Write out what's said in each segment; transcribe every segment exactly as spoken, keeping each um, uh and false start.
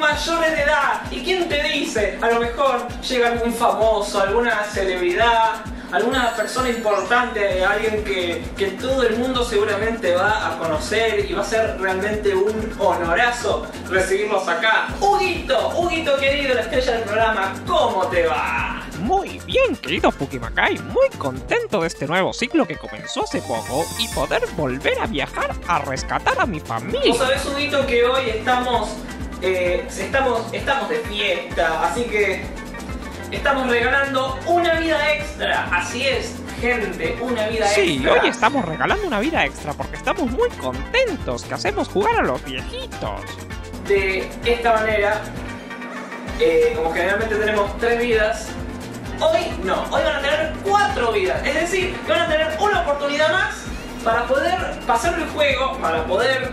Mayores de edad, y quién te dice, a lo mejor llega algún famoso, alguna celebridad, alguna persona importante, alguien que, que todo el mundo seguramente va a conocer y va a ser realmente un honorazo recibirlos acá. Huguito, Huguito querido, la estrella del programa, ¿cómo te va? Muy bien, querido Pukimakai, muy contento de este nuevo ciclo que comenzó hace poco y poder volver a viajar a rescatar a mi familia. ¿Vos sabés, Huguito, que hoy estamos... Eh, estamos, estamos de fiesta, así que estamos regalando una vida extra, así es, gente, una vida sí, extra. Sí, hoy estamos regalando una vida extra porque estamos muy contentos que hacemos jugar a los viejitos. De esta manera, eh, como generalmente tenemos tres vidas, hoy no, hoy van a tener cuatro vidas, es decir, que van a tener una oportunidad más para poder pasar el juego, para poder...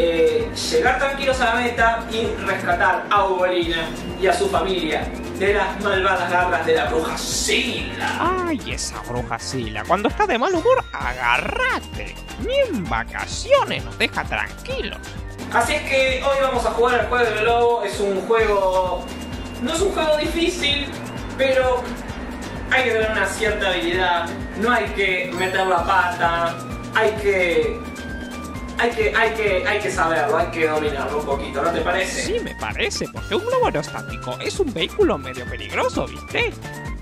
Eh, llegar tranquilos a la meta y rescatar a Ubolina y a su familia de las malvadas garras de la Bruja Sila. Ay, esa Bruja Sila, cuando está de mal humor, agárrate. Ni en vacaciones nos deja tranquilos. Así es que hoy vamos a jugar al juego del lobo. Es un juego... No es un juego difícil, pero hay que tener una cierta habilidad. No hay que meter la pata. Hay que... Hay que, hay, que, hay que saberlo, hay que dominarlo un poquito, ¿no te parece? Sí, me parece, porque un globo aerostático es un vehículo medio peligroso, ¿viste?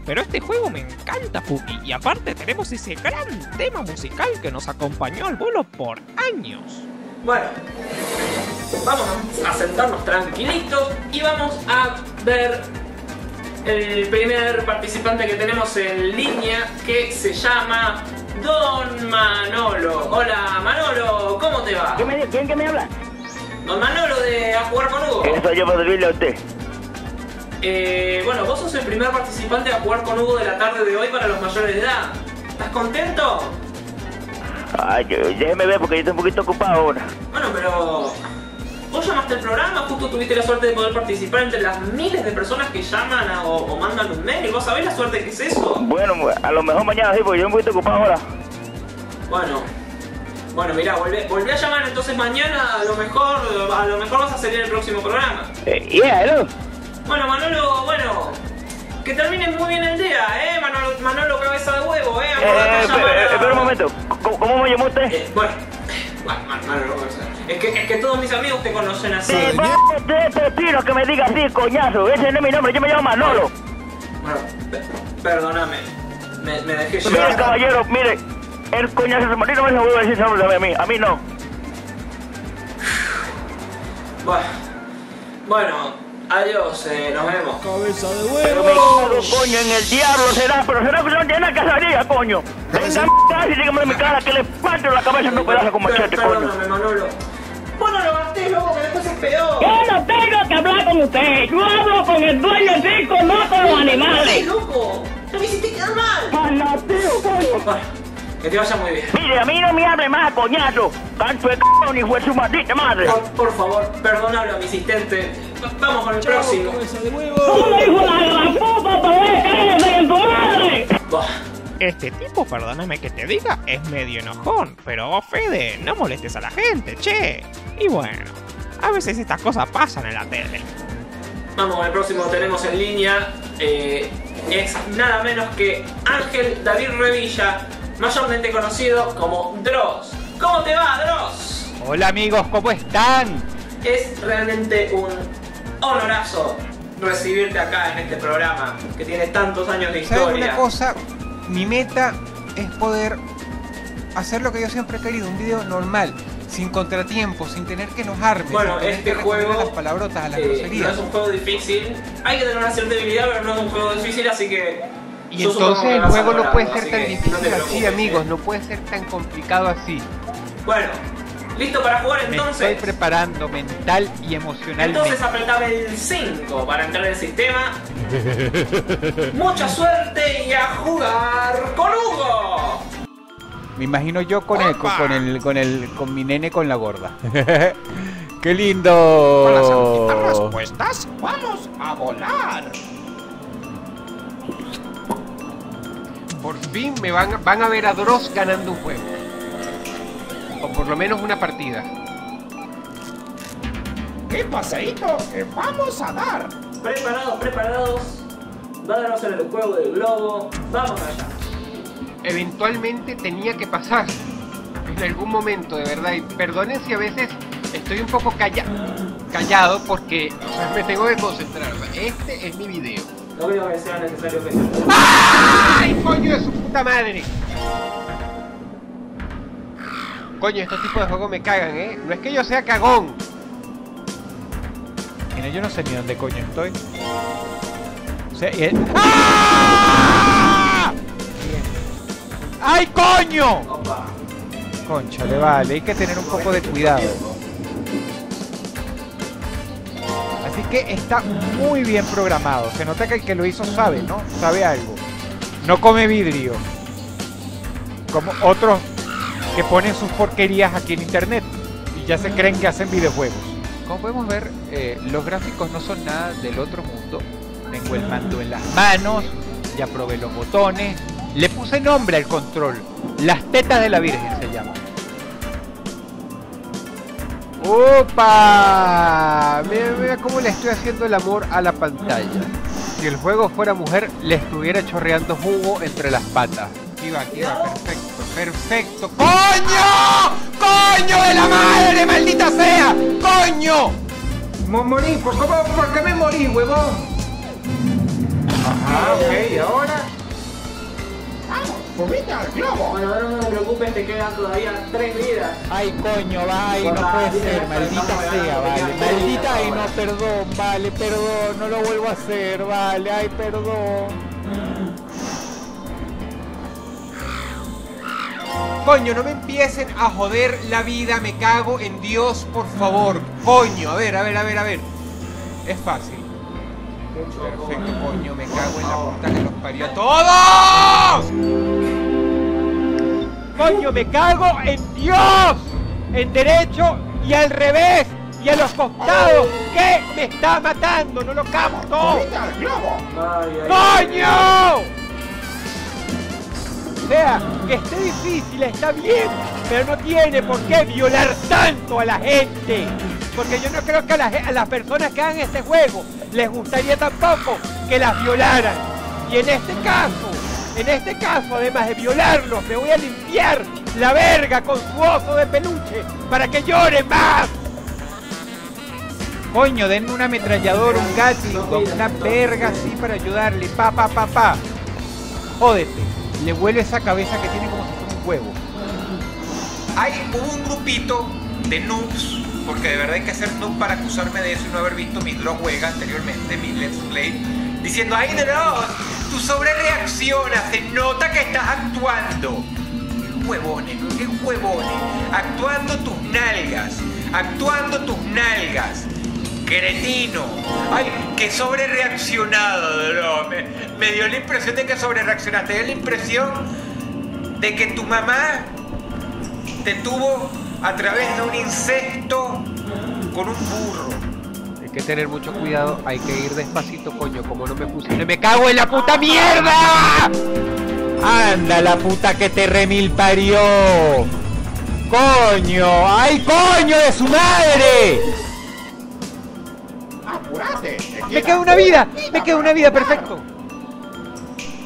Pero este juego me encanta, Puki, y aparte tenemos ese gran tema musical que nos acompañó al vuelo por años. Bueno, vamos a sentarnos tranquilitos y vamos a ver el primer participante que tenemos en línea, que se llama... Don Manolo. Hola, Manolo, ¿cómo te va? ¿Quién me, quién, quién me habla? Don Manolo de A Jugar con Hugo. Eso yo para servirle a usted. Eh, bueno, vos sos el primer participante de A Jugar con Hugo de la tarde de hoy para los mayores de edad. ¿Estás contento? Ay, déjeme ver porque yo estoy un poquito ocupado ahora. Bueno, pero... Vos llamaste al programa, justo tuviste la suerte de poder participar entre las miles de personas que llaman a, o, o mandan un mail. ¿Vos sabés la suerte que es eso? Bueno, a lo mejor mañana sí, porque yo me voy a ocupar ahora. Bueno, bueno, mirá, volvé, volvé a llamar entonces mañana, a lo mejor a lo mejor vas a salir el próximo programa. Eh, yeah, hello. Bueno, Manolo, bueno, que termines muy bien el día, ¿eh? Manolo, Manolo Cabeza de Huevo, ¿eh? Eh, espera, espera un momento, ¿cómo, cómo me llamó usted? Eh, bueno, bueno, Manolo Cabeza de Huevo. Es que, es que todos mis amigos te conocen así. ¡Te vas de pepino que me digas así, coñazo! Ese no es mi nombre, yo me llamo Manolo. Bueno, pe perdóname. Me, me dejé llevar. Mire, caballero, mire. El coñazo de Martín no me lo vuelve a decir sobre a mí. A mí no. Bueno. Bueno, adiós. Eh, nos vemos. ¡Cabeza de huevo! Pero me cago, coño, en el diablo será. Pero será que no tiene nada que salir, coño. Venga a mi casa y dígame en mi cara que le parto la cabeza en un pedazo con machete, coño. Perdóname, Manolo. Vos no lo gasté, loco, que después es peor. Yo no tengo que hablar con usted. Yo hablo con el dueño rico, no con los animales. Loco, no me hiciste quedar mal. Palateo, coño. Bueno, que te vaya muy bien. Mire, a mí no me hable más, coñazo. Tanto de c***o ni fue su maldita madre. Por, por favor, perdonable a mi asistente. Vamos con el Chau, próximo. ¿Cómo hijo de la puta para ver cállate en tu madre? Bah. Este tipo, perdóname que te diga, es medio enojón, pero vos, Fede, no molestes a la gente, che. Y bueno, a veces estas cosas pasan en la tele. Vamos, al próximo tenemos en línea, eh, es nada menos que Ángel David Revilla, mayormente conocido como Dross. ¿Cómo te va, Dross? Hola amigos, ¿cómo están? Es realmente un honorazo recibirte acá en este programa, que tiene tantos años de historia. ¿Sabes una cosa? Mi meta es poder hacer lo que yo siempre he querido, un video normal, sin contratiempos, sin tener que enojarme. Bueno, este juego las palabrotas a las eh, groserías. No es un juego difícil, hay que tener una cierta habilidad, pero no es un juego difícil, así que... Y entonces el juego no puede ser tan difícil así, amigos, no puede ser tan complicado así. Bueno, ¿Listo para jugar entonces? Me estoy preparando mental y emocionalmente. Entonces apretame el cinco para entrar en el sistema. Mucha suerte y a jugar con Hugo. Me imagino yo con el, con el, con el, con mi nene con la gorda. ¡Qué lindo! Con las antiparras puestas, vamos a volar. Por fin me van, van a ver a Dross ganando un juego. O por lo menos una partida. ¡Qué paseíto que vamos a dar! Preparados, preparados. Vámonos en el juego del globo. Vamos allá. Eventualmente tenía que pasar en algún momento, de verdad, y perdonen si a veces estoy un poco calla callado porque o sea, me tengo que concentrar. Este es mi video. No creo que sea necesario que... ¡Ay, coño de su puta madre! Coño, estos tipos de juegos me cagan, ¿eh? No es que yo sea cagón. Mira, yo no sé ni dónde coño estoy. O sea, y el... ¡Ah! ¡Ay, coño! Concha, le vale, hay que tener un poco de cuidado. Así que está muy bien programado. Se nota que el que lo hizo sabe, ¿no? Sabe algo. No come vidrio. Como otros que ponen sus porquerías aquí en internet. Y ya se creen que hacen videojuegos. Como podemos ver, eh, los gráficos no son nada del otro mundo. Tengo el mando en las manos. Ya probé los botones. Le puse nombre al control. Las tetas de la Virgen se llama. ¡Opa! Mira, mira cómo le estoy haciendo el amor a la pantalla. Si el juego fuera mujer, le estuviera chorreando jugo entre las patas. Aquí va, aquí va, perfecto, perfecto. ¡Coño! ¡Coño de la madre, maldita sea! ¡Coño! Morí, ¿por qué me morí, huevón? Ajá, ok, ¿y ahora? ¡Vamos! ¡Fumita al globo! Bueno, ahora no te preocupes, te quedan todavía tres vidas. ¡Ay, coño, vaya! No puede ser, maldita sea, vale. Maldita, ay, no, perdón, vale, perdón, no lo vuelvo a hacer, vale, ay, perdón. Coño, no me empiecen a joder la vida, me cago en Dios, por favor. Coño, a ver, a ver, a ver, a ver. Es fácil. Perfecto, coño, me cago en la puta que los parió a todos. Coño, me cago en Dios, en derecho y al revés y a los costados. ¿Qué me está matando? No lo capto. ¡Coño! O sea, que esté difícil, está bien, pero no tiene por qué violar tanto a la gente. Porque yo no creo que a, la, a las personas que hagan este juego les gustaría tampoco que las violaran. Y en este caso, en este caso, además de violarlos, me voy a limpiar la verga con su oso de peluche para que llore más. Coño, denme un ametrallador, un gatito, una verga así para ayudarle. Pa, pa, pa, pa. Jódete, le vuelve esa cabeza que tiene como si fuera un huevo. Hay un grupito de noobs. Porque de verdad hay que ser noob para acusarme de eso y no haber visto mi Dross juega anteriormente, mi Let's Play, diciendo, ¡ay, Dross! ¡Tú sobrereaccionas! ¡Se nota que estás actuando! ¡Qué huevones! ¡Qué huevones! ¡Actuando tus nalgas! ¡Actuando tus nalgas! ¡Cretino! ¡Ay, qué sobrereaccionado, Dross! Me, me dio la impresión de que sobrereaccionaste. Me dio la impresión de que tu mamá te tuvo... a través de un incesto con un burro. Hay que tener mucho cuidado, hay que ir despacito, coño, como no me puse. ¡Me cago en la puta mierda! ¡Anda la puta que te remil parió! ¡Coño! ¡Ay, coño de su madre! ¡Apúrate! ¡Me queda una vida! ¡Me queda una vida! ¡Perfecto!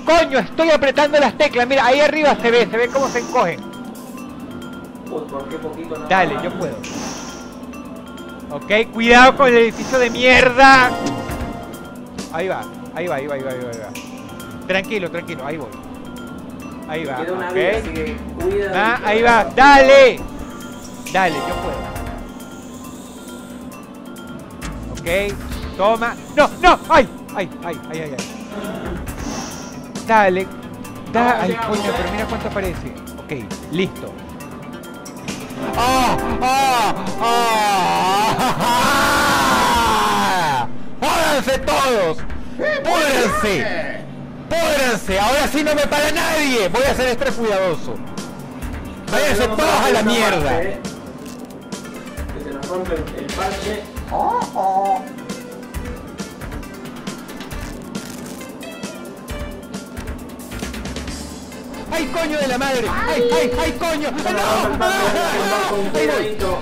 ¡Coño! Estoy apretando las teclas, mira, ahí arriba se ve, se ve cómo se encogen. Dale, yo puedo. Ok, cuidado con el edificio de mierda. Ahí va, ahí va, ahí va, ahí va, ahí va. Tranquilo, tranquilo, ahí voy. Ahí va, ok. Ah, ahí va, dale. Dale, yo puedo. Ok, toma. No, no, ay, ay, ay, ay, ay. Dale, dale. Ay, coño, pero mira cuánto aparece. Ok, listo. ¡Ah! ¡Ah! ¡Ah! ¡Jódanse todos! ¡Púdrense! ¡Púdrense! Ahora sí no me para nadie. Voy a hacer estrés cuidadoso. ¡Váyanse todos a la mierda! Que se nos rompe el parche. ¡Oh, oh! ¡Ay, coño de la madre! ¡Ay, ay, ay, coño! ¡No! ¡No! ¡Cuidadito!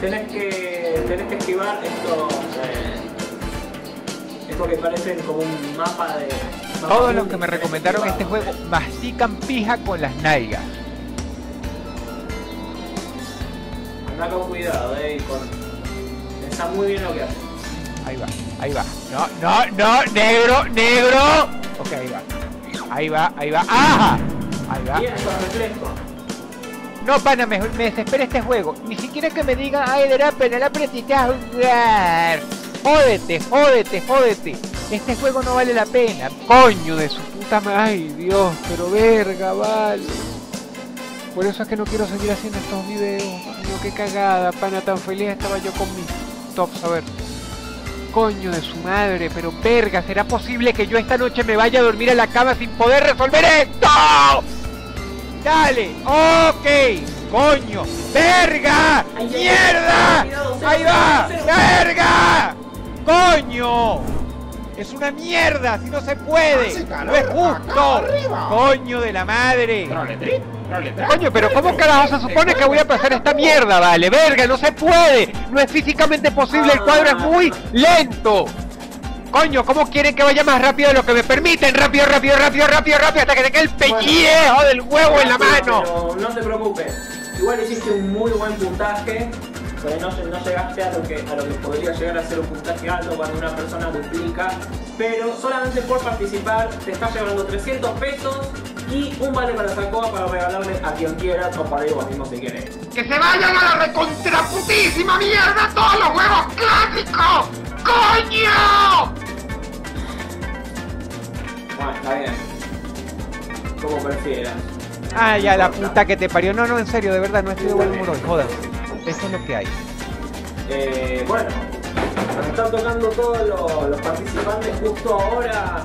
Tenés que... tenés que esquivar estos... Eh, estos que parecen como un mapa de... Mapa Todos los que me recomendaron este juego mastican pija con las nalgas. Anda con cuidado, eh, y con... Está muy bien lo que hace. Ahí va, ahí va. ¡No, no, no! ¡Negro, negro! Ok, ahí va. Ahí va, ahí va. ¡Ajá! Ahí va. No, pana, me, me desespera este juego. Ni siquiera que me digan, ay, de la pena, la prestigio jugar. Jódete, jódete, jódete. Este juego no vale la pena. Coño de su puta madre. Ay, Dios, pero verga, vale. Por eso es que no quiero seguir haciendo estos videos. Coño, qué cagada, pana, tan feliz estaba yo con mis tops, a ver. Coño de su madre, pero verga, ¿será posible que yo esta noche me vaya a dormir a la cama sin poder resolver esto? Dale, ok, coño, verga, mierda, ahí va, verga, coño, es una mierda, si no se puede, no es justo, coño de la madre. Coño, pero ¿cómo carajo se supone que voy a pasar esta mierda, vale? Verga, no se puede. No es físicamente posible, el cuadro es muy lento. Coño, ¿cómo quieren que vaya más rápido de lo que me permiten? Rápido, rápido, rápido, rápido, rápido, hasta que te quede el pellejo del huevo en la mano. Pero no te preocupes, igual hiciste un muy buen puntaje, pero no, no llegaste a lo, que, a lo que podría llegar a ser un puntaje alto cuando una persona duplica. Pero solamente por participar te estás llevando trescientos pesos y un vale para Sacoa para regalarle a quien quiera o para ellos mismos si quieren. ¡Que se vayan a la recontraputísima mierda todos los huevos clásicos! ¡Coño! Bueno, está bien. Como prefieras. Ay, a la puta que te parió. No, no, en serio, de verdad, no estoy de buen humor hoy, jodas. Eso es lo que hay. Eh, bueno, nos están tocando todos los, los participantes justo ahora.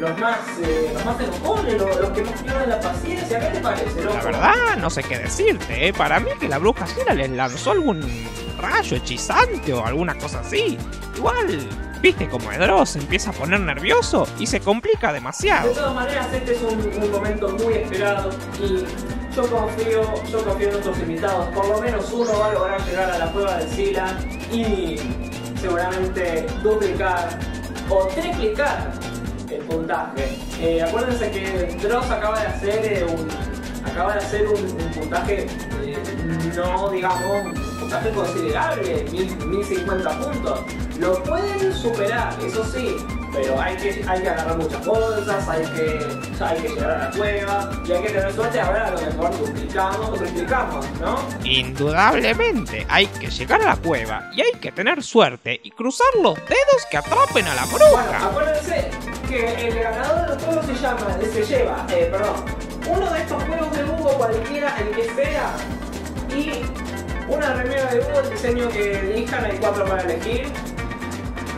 Los más, eh, los más enojones, los, los que más pierden la paciencia, ¿qué te parece, loco? La verdad, no sé qué decirte, ¿eh? Para mí que la bruja Sila les lanzó algún rayo hechizante o alguna cosa así. Igual, viste como Dross se empieza a poner nervioso y se complica demasiado. De todas maneras, este es un, un momento muy esperado y yo confío, yo confío en nuestros invitados. Por lo menos uno va a lograr llegar a la cueva de Sila y seguramente duplicar o triplicar el puntaje. Eh, acuérdense que Dross acaba de hacer eh, un acaba de hacer un, un puntaje eh, no digamos un puntaje considerable, mil cincuenta puntos. Lo pueden superar, eso sí, pero hay que, hay que agarrar muchas bolsas, hay que, o sea, hay que llegar a la cueva y hay que tener suerte. Ahora a lo mejor duplicamos o triplicamos, ¿no? Indudablemente, hay que llegar a la cueva y hay que tener suerte y cruzar los dedos que atrapen a la bruja. Bueno, acuérdense que el ganador de los juegos se llama, se lleva, eh, perdón, uno de estos juegos de Hugo cualquiera, el que sea, y una remera de Hugo, el diseño que elijan, hay cuatro para elegir.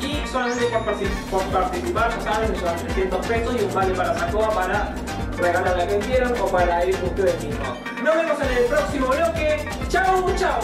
Y solamente por, por participar, ya saben, me llevan trescientos pesos y un vale para Sacoa para regalarle a quien quieran o para ir ustedes mismos. Nos vemos en el próximo bloque. ¡Chau, chau!